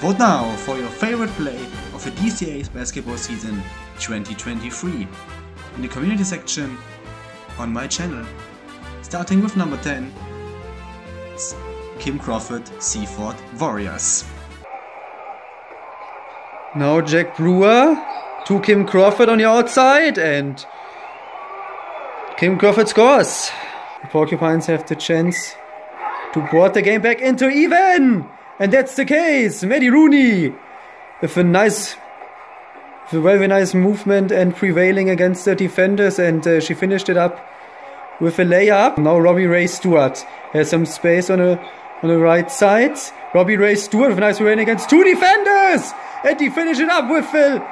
Vote now for your favorite play of the DSAA's basketball season 2023 in the community section on my channel. Starting with number 10, it's Kim Crawford, Seaford Warriors. Now Jack Brewer to Kim Crawford on the outside, and Kim Crawford scores. The Porcupines have the chance to board the game back into even, and that's the case. Maddie Rooney with a very nice movement and prevailing against the defenders, and she finished it up with a layup. Now Robbie Ray Stewart has some space on the right side. Robbie Ray Stewart with a nice run against two defenders, and he finished it up with a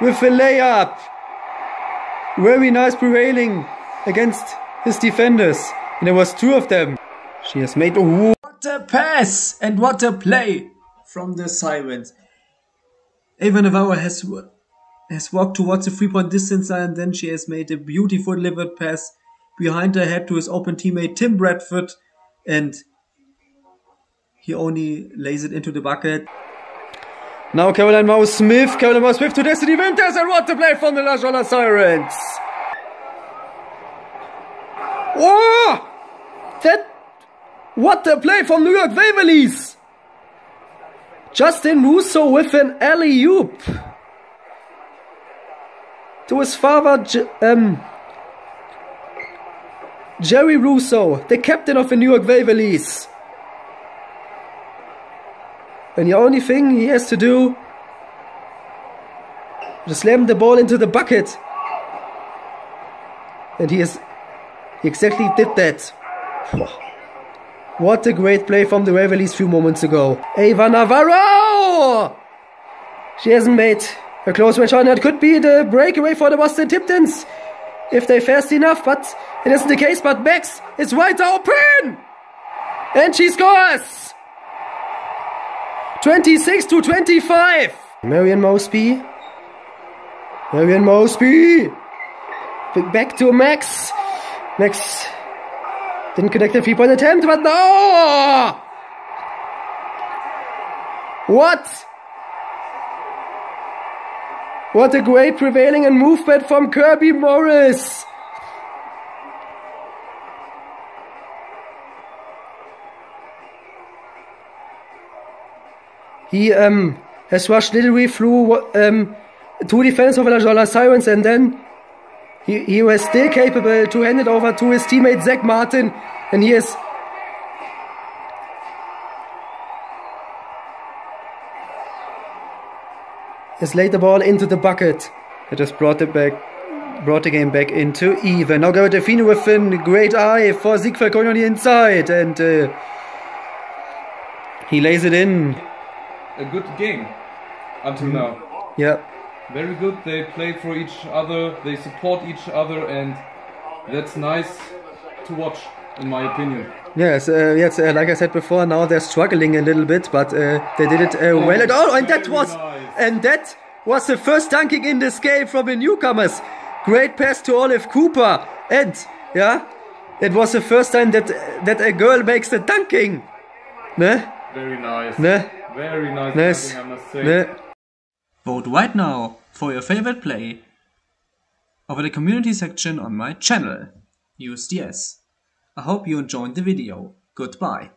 layup. Very nice prevailing against his defenders, and there was two of them. She has made what a pass and what a play from the Sirens. Eva Navarro has walked towards the three-point distance line, and then she has made a beautiful delivered pass behind her head to his open teammate Tim Bradford, and he only lays it into the bucket. Now Caroline Mao Smith to Destiny Vintas, and what a play from the La Jolla Sirens! Oh! What a play from New York Waverlys! Justin Russo with an alley-oop to his father, Jerry Russo, the captain of the New York Waverlys. And the only thing he has to do is slam the ball into the bucket. And he exactly did that. What a great play from the Waverlys few moments ago. Eva Navarro! She hasn't made a close range shot. It could be the breakaway for the Boston Tiptons if they're fast enough, but it isn't the case. But Max is wide open! And she scores! 26-25! Marion Mosby! Back to Max. Max didn't connect the three-point attempt, but no! What a great prevailing and movement from Kirby Morris! He has rushed literally through two defenders of La Jolla Sirens, and then he was still capable to hand it over to his teammate Zach Martin, and he has laid the ball into the bucket. It has brought the game back into even. Now go Delfino with a great eye for Siegfeld Koenig on the inside, and he lays it in. A good game until now. Yeah. Very good, they play for each other, they support each other, and that's nice to watch, in my opinion. Yes, like I said before, now they're struggling a little bit, but they did it well at all. And that was the first dunking in this game from the newcomers. Great pass to Olive Cooper, and yeah, it was the first time that a girl makes the dunking. Ne? Very nice. Ne? Very nice, dunking, I must say. Ne? Vote right now for your favorite play over the community section on my channel, USDS. I hope you enjoyed the video. Goodbye.